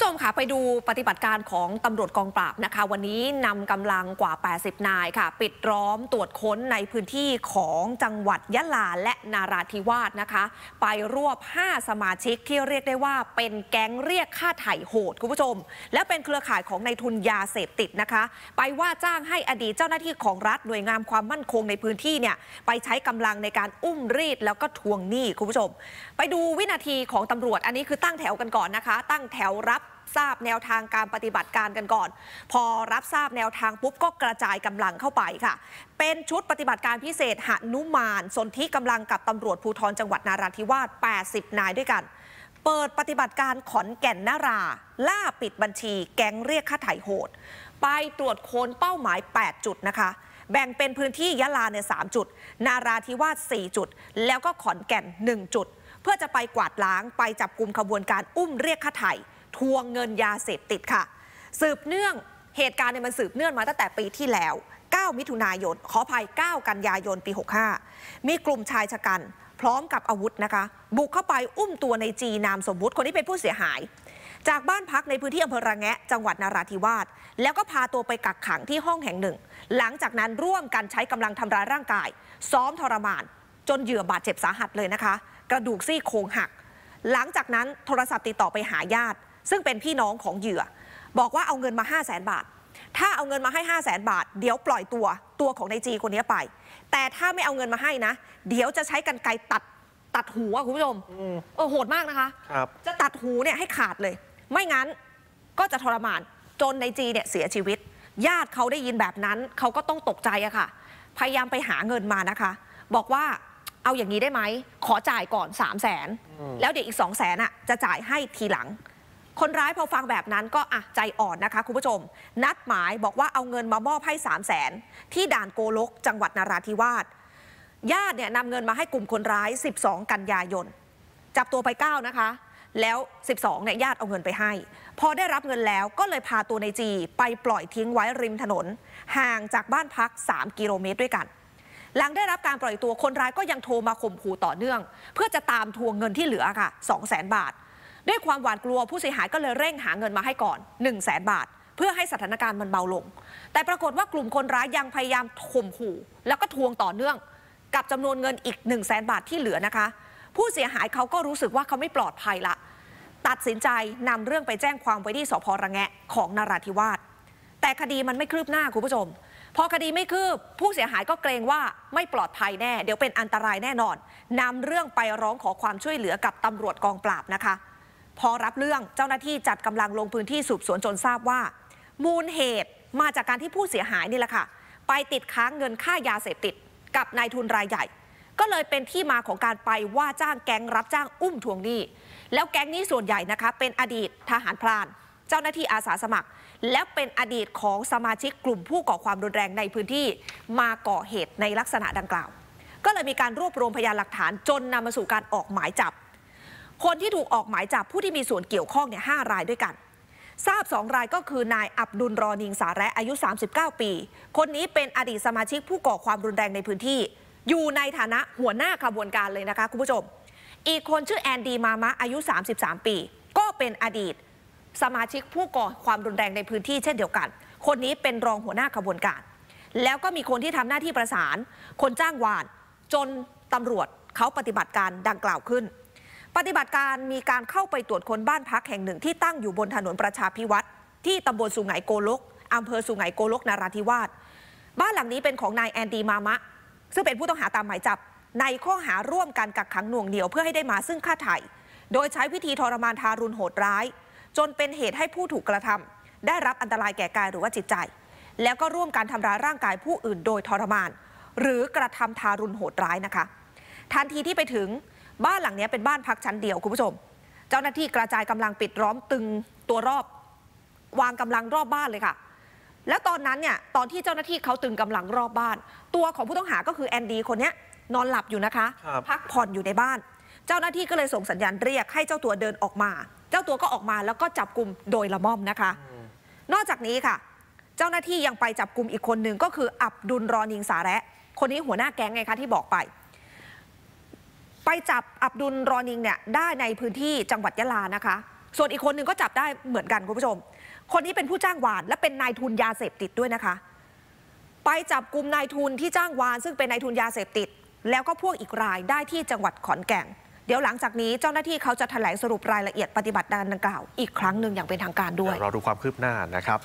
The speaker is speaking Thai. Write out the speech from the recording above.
ผู้ชมค่ะไปดูปฏิบัติการของตำรวจกองปราบนะคะวันนี้นำกำลังกว่า80นายค่ะปิดล้อมตรวจค้นในพื้นที่ของจังหวัดยะลาและนาราธิวาสนะคะไปรวบ5สมาชิกที่เรียกได้ว่าเป็นแก๊งเรียกค่าไถ่โหดคุณผู้ชมและเป็นเครือข่ายของนายทุนยาเสพติดนะคะไปว่าจ้างให้อดีตเจ้าหน้าที่ของรัฐหน่วยงานความมั่นคงในพื้นที่เนี่ยไปใช้กำลังในการอุ้มรีดแล้วก็ทวงหนี้คุณผู้ชมไปดูวินาทีของตำรวจอันนี้คือตั้งแถวกันก่อนนะคะตั้งแถวรับทราบแนวทางการปฏิบัติการกันก่อนพอรับทราบแนวทางปุ๊บก็กระจายกำลังเข้าไปค่ะเป็นชุดปฏิบัติการพิเศษหนุมานสนธิกำลังกับตำรวจภูธรจังหวัดนาราธิวาส80นายด้วยกันเปิดปฏิบัติการขอนแก่นนาราล่าปิดบัญชีแก๊งเรียกค่าไถ่โหดไปตรวจค้นเป้าหมาย8จุดนะคะแบ่งเป็นพื้นที่ยะลาเนี่ย3จุดนาราธิวาส4จุดแล้วก็ขอนแก่น1จุดเพื่อจะไปกวาดล้างไปจับกลุ่มขบวนการอุ้มเรียกค่าไถ่ทวงเงินยาเสพติดค่ะสืบเนื่องเหตุการณ์เนี่ยมันสืบเนื่องมาตั้งแต่ปีที่แล้ว9มิถุนายนขออภัย9กันยายนปี65มีกลุ่มชายชะกันพร้อมกับอาวุธนะคะบุกเข้าไปอุ้มตัวในจีนามสมมุติคนที่เป็นผู้เสียหายจากบ้านพักในพื้นที่อำเภอระแงะจังหวัดนาราธิวาสแล้วก็พาตัวไปกักขังที่ห้องแห่งหนึ่งหลังจากนั้นร่วมกันใช้กำลังทำร้ายร่างกายซ้อมทรมานจนเหยื่อบาดเจ็บสาหัสเลยนะคะกระดูกซี่โครงหักหลังจากนั้นโทรศัพท์ติดต่อไปหาญาติซึ่งเป็นพี่น้องของเหยื่อบอกว่าเอาเงินมา 500,000 บาทถ้าเอาเงินมาให้ 500,000 บาทเดี๋ยวปล่อยตัวของนายจีคนนี้ไปแต่ถ้าไม่เอาเงินมาให้นะเดี๋ยวจะใช้กรรไกรตัดหูคุณผู้ชมโหดมากนะคะจะตัดหูเนี่ยให้ขาดเลยไม่งั้นก็จะทรมานจนนายจีเนี่ยเสียชีวิตญาติเขาได้ยินแบบนั้นเขาก็ต้องตกใจอะค่ะพยายามไปหาเงินมานะคะบอกว่าเอาอย่างนี้ได้ไหมขอจ่ายก่อน 300,000 แล้วเดี๋ยวอีก 200,000 อ่ะจะจ่ายให้ทีหลังคนร้ายพอฟังแบบนั้นก็อ่ะใจอ่อนนะคะคุณผู้ชมนัดหมายบอกว่าเอาเงินมามอบให้ 300,000 ที่ด่านโกลกจังหวัดนราธิวาสญาติเนี่ยนำเงินมาให้กลุ่มคนร้าย12กันยายนจับตัวไป9นะคะแล้ว12เนี่ยญาติเอาเงินไปให้พอได้รับเงินแล้วก็เลยพาตัวนายจีไปปล่อยทิ้งไว้ริมถนนห่างจากบ้านพัก3กิโลเมตรด้วยกันหลังได้รับการปล่อยตัวคนร้ายก็ยังโทรมาข่มขู่ต่อเนื่องเพื่อจะตามทวงเงินที่เหลือค่ะ 200,000 บาทด้วยความหวาดกลัวผู้เสียหายก็เลยเร่งหาเงินมาให้ก่อน 100,000 บาทเพื่อให้สถานการณ์มันเบาลงแต่ปรากฏว่ากลุ่มคนร้ายยังพยายามข่มขู่แล้วก็ทวงต่อเนื่องกับจำนวนเงินอีก 100,000 บาทที่เหลือนะคะผู้เสียหายเขาก็รู้สึกว่าเขาไม่ปลอดภัยละตัดสินใจนำเรื่องไปแจ้งความไว้ที่สภ.ระแงะของนราธิวาสแต่คดีมันไม่คืบหน้าคุณผู้ชมพอคดีไม่คืบผู้เสียหายก็เกรงว่าไม่ปลอดภัยแน่เดี๋ยวเป็นอันตรายแน่นอนนำเรื่องไปร้องขอความช่วยเหลือกับตำรวจกองปราบนะคะพอรับเรื่องเจ้าหน้าที่จัดกำลังลงพื้นที่สืบสวนจนทราบว่ามูลเหตุมาจากการที่ผู้เสียหายนี่แหละค่ะไปติดค้างเงินค่ายาเสพติดกับนายทุนรายใหญ่ก็เลยเป็นที่มาของการไปว่าจ้างแก๊งรับจ้างอุ้มทวงหนี้แล้วแก๊งนี้ส่วนใหญ่นะคะเป็นอดีตทหารพรานเจ้าหน้าที่อาสาสมัครและเป็นอดีตของสมาชิกกลุ่มผู้ก่อความรุนแรงในพื้นที่มาก่อเหตุในลักษณะดังกล่าวก็เลยมีการรวบรวมพยานหลักฐานจนนำมาสู่การออกหมายจับคนที่ถูกออกหมายจับผู้ที่มีส่วนเกี่ยวข้องเนี่ย5รายด้วยกันทราบ2รายก็คือนายอับดุลรอนิงสาระอายุ39ปีคนนี้เป็นอดีตสมาชิกผู้ก่อความรุนแรงในพื้นที่อยู่ในฐานะหัวหน้าขบวนการเลยนะคะคุณผู้ชมอีกคนชื่อแอนดีมามะอายุ33ปีก็เป็นอดีตสมาชิกผู้ก่อความรุนแรงในพื้นที่เช่นเดียวกันคนนี้เป็นรองหัวหน้าขบวนการแล้วก็มีคนที่ทำหน้าที่ประสานคนจ้างวานจนตำรวจเขาปฏิบัติการดังกล่าวขึ้นปฏิบัติการมีการเข้าไปตรวจคนบ้านพักแห่งหนึ่งที่ตั้งอยู่บนถนนประชาพิวัตรที่ตำบลสุไหงโกลกอำเภอสุไหงโกลกนราธิวาสบ้านหลังนี้เป็นของนายแอนดีมามะซึ่งเป็นผู้ต้องหาตามหมายจับในข้อหาร่วมกันกักขังหน่วงเหนี่ยวเพื่อให้ได้มาซึ่งค่าไถ่โดยใช้วิธีทรมานทารุณโหดร้ายจนเป็นเหตุให้ผู้ถูกกระทำได้รับอันตรายแก่กายหรือว่าจิตใจแล้วก็ร่วมกันทำร้ายร่างกายผู้อื่นโดยทรมานหรือกระทำทารุณโหดร้ายนะคะทันทีที่ไปถึงบ้านหลังนี้เป็นบ้านพักชั้นเดียวคุณผู้ชมเจ้าหน้าที่กระจายกำลังปิดล้อมตึงตัวรอบวางกำลังรอบบ้านเลยค่ะแล้วตอนนั้นเนี่ยตอนที่เจ้าหน้าที่เขาตึงกำลังรอบบ้านตัวของผู้ต้องหาก็คือแอนดี้คนนี้นอนหลับอยู่นะคะพักผ่อนอยู่ในบ้านเจ้าหน้าที่ก็เลยส่งสัญญาณเรียกให้เจ้าตัวเดินออกมาเจ้าตัวก็ออกมาแล้วก็จับกุมโดยละม่อมนะคะนอกจากนี้ค่ะเจ้าหน้าที่ยังไปจับกุมอีกคนหนึ่งก็คืออับดุลรอนิงสาระคนนี้หัวหน้าแก๊งไงคะที่บอกไปจับอับดุลรอนิงเนี่ยได้ในพื้นที่จังหวัดยะลานะคะ ส่วนอีกคนหนึ่งก็จับได้เหมือนกันคุณผู้ชมคนนี้เป็นผู้จ้างวานและเป็นนายทุนยาเสพติดด้วยนะคะไปจับกลุ่มนายทุนที่จ้างวานซึ่งเป็นนายทุนยาเสพติดแล้วก็พวกอีกรายได้ที่จังหวัดขอนแก่นเดี๋ยวหลังจากนี้เจ้าหน้าที่เขาจะแถลงสรุปรายละเอียดปฏิบัติการดังกล่าวอีกครั้งหนึ่งอย่างเป็นทางการด้วยเราดูความคืบหน้านะครับ